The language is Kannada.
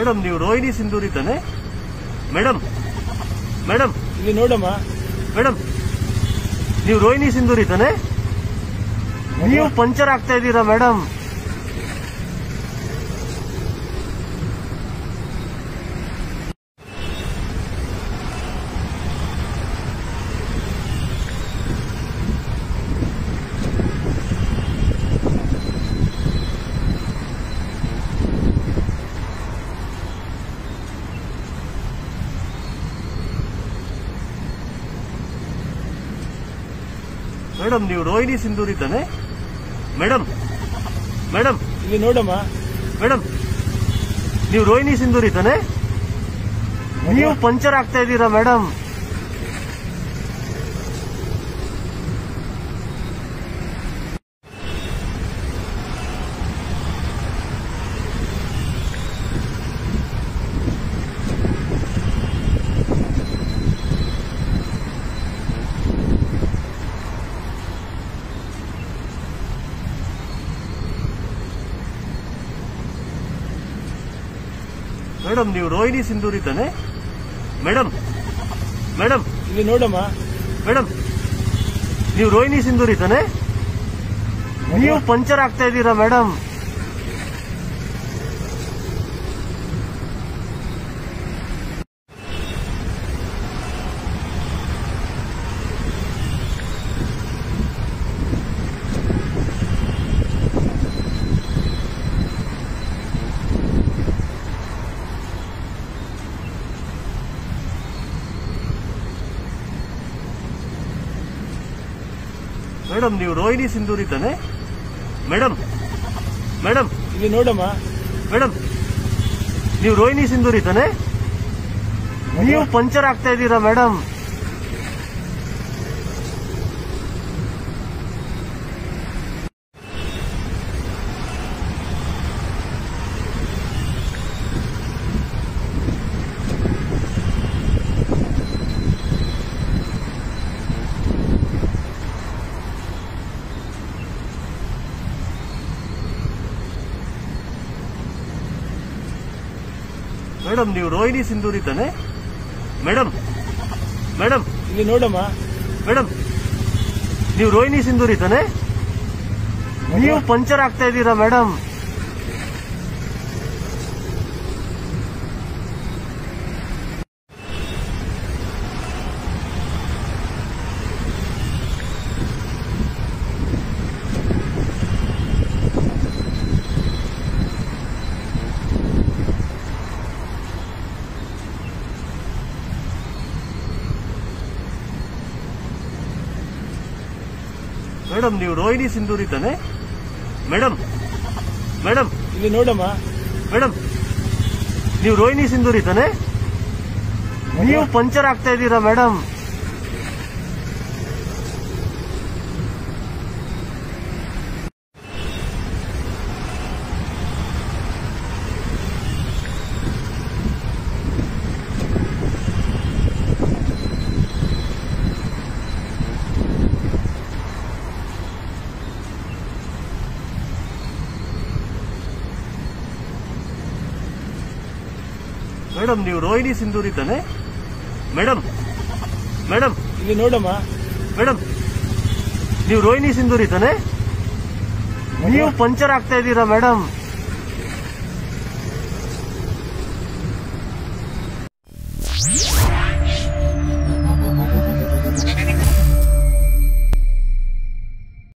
ಮೇಡಮ್ ನೀವು ರೋಹಿಣಿ ಸಿಂಧೂರಿ ತಾನೆ? ಮೇಡಮ್ ಮೇಡಮ್ ಇಲ್ಲಿ ನೋಡಮ್ಮ. ಮೇಡಮ್ ನೀವು ರೋಹಿಣಿ ಸಿಂಧೂರಿ ತಾನೆ? ನೀವು ಪಂಚರ್ ಆಗ್ತಾ ಇದ್ದೀರಾ ಮೇಡಮ್. ಮೇಡಮ್ ನೀವು ರೋಹಿಣಿ ಸಿಂಧೂರಿ ತಾನೆ? ಮೇಡಮ್ ಮೇಡಮ್ ಇಲ್ಲಿ ನೋಡಮ್ಮ. ಮೇಡಮ್ ನೀವು ರೋಹಿಣಿ ಸಿಂಧೂರಿ ತಾನೆ? ನೀವು ಪಂಚರ್ ಆಗ್ತಾ ಇದ್ದೀರಾ ಮೇಡಮ್. ಮೇಡಮ್ ನೀವು ರೋಹಿಣಿ ಸಿಂಧೂರಿ ತಾನೆ? ಮೇಡಮ್ ಮೇಡಮ್ ಇಲ್ಲಿ ನೋಡಮ್ಮ. ಮೇಡಮ್ ನೀವು ರೋಹಿಣಿ ಸಿಂಧೂರಿ ತಾನೆ? ನೀವು ಪಂಚರ್ ಆಗ್ತಾ ಇದ್ದೀರಾ ಮೇಡಮ್. ಮೇಡಮ್ ನೀವು ರೋಹಿಣಿ ಸಿಂಧೂರಿ ತಾನೆ? ಮೇಡಮ್ ಮೇಡಮ್ ಇಲ್ಲಿ ನೋಡಮ್ಮ. ಮೇಡಮ್ ನೀವು ರೋಹಿಣಿ ಸಿಂಧೂರಿ ತಾನೆ? ನೀವು ಪಂಚರ್ ಆಗ್ತಾ ಇದ್ದೀರಾ ಮೇಡಮ್. ಮೇಡಮ್ ನೀವು ರೋಹಿಣಿ ಸಿಂಧೂರಿ ತಾನೆ? ಮೇಡಮ್ ಮೇಡಮ್ ಇಲ್ಲಿ ನೋಡಮ್ಮ. ಮೇಡಮ್ ನೀವು ರೋಹಿಣಿ ಸಿಂಧೂರಿ ತಾನೆ? ನೀವು ಪಂಚರ್ ಆಗ್ತಾ ಇದ್ದೀರಾ ಮೇಡಮ್. ಮೇಡಮ್ ನೀವು ರೋಹಿಣಿ ಸಿಂಧೂರಿ ತಾನೆ? ಮೇಡಮ್ ಮೇಡಮ್ ಇಲ್ಲಿ ನೋಡಮ್ಮ. ಮೇಡಮ್ ನೀವು ರೋಹಿಣಿ ಸಿಂಧೂರಿ ತಾನೆ? ನೀವು ಪಂಚರ್ ಆಗ್ತಾ ಇದ್ದೀರಾ ಮೇಡಮ್. ಮೇಡಮ್ ನೀವು ರೋಹಿಣಿ ಸಿಂಧೂರಿ ತಾನೆ? ಮೇಡಮ್ ಮೇಡಮ್ ಇಲ್ಲಿ ನೋಡಮ್ಮ. ಮೇಡಮ್ ನೀವು ರೋಹಿಣಿ ಸಿಂಧೂರಿ ತಾನೆ? ನೀವು ಪಂಚರ್ ಆಗ್ತಾ ಇದ್ದೀರಾ ಮೇಡಮ್.